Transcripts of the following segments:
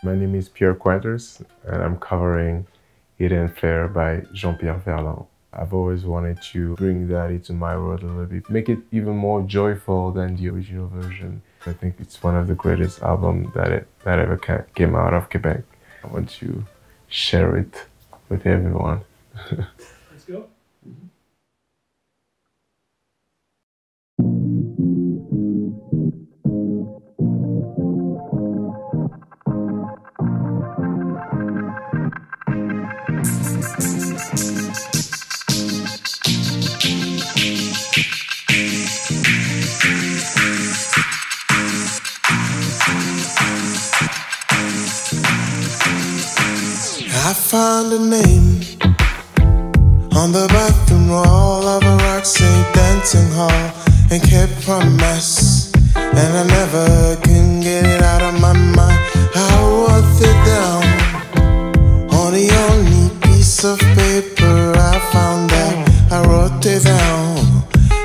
My name is Pierre Kwenders, and I'm covering It Ain't Fair by Jean-Pierre Ferland. I've always wanted to bring that into my world a little bit, make it even more joyful than the original version. I think it's one of the greatest albums that ever came out of Quebec. I want to share it with everyone. Let's go. I found a name on the bathroom wall of a Roxy dancing hall and kept from mess, and I never can get it out of my mind. I wrote it down on the only piece of paper I found out. I wrote it down,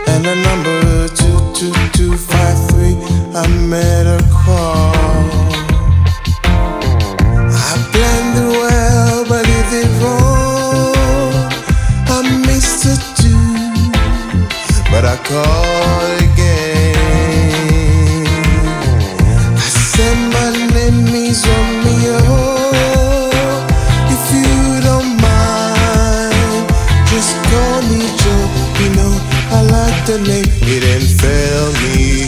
and the number 22253. I made a call. I planned it well, but it did wrong. I missed it too, but I called again. I said my name is Romeo, if you don't mind, just call me Joe. You know I like the name. It ain't fair me.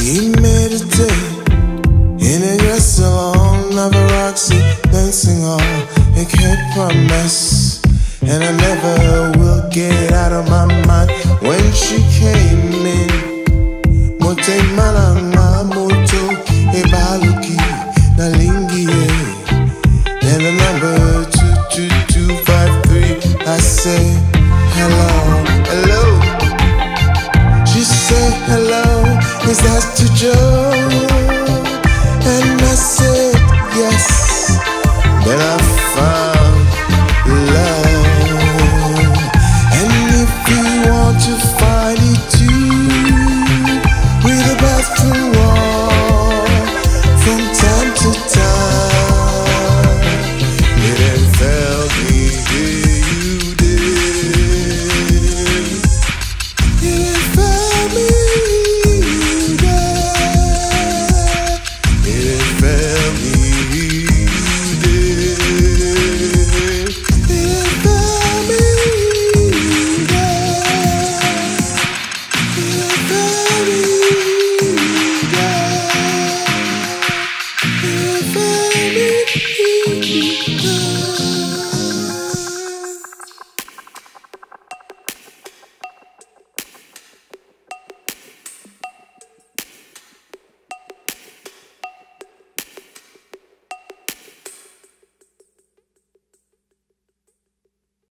He made a day in a dress salon of a Roxy dancing hall and kept my mess, and I never will get it out of my mind. When she came in, mote malama moto ebaluki nalingie, and the number 22253. I say hello, hello. She said hello. Is that to Joe?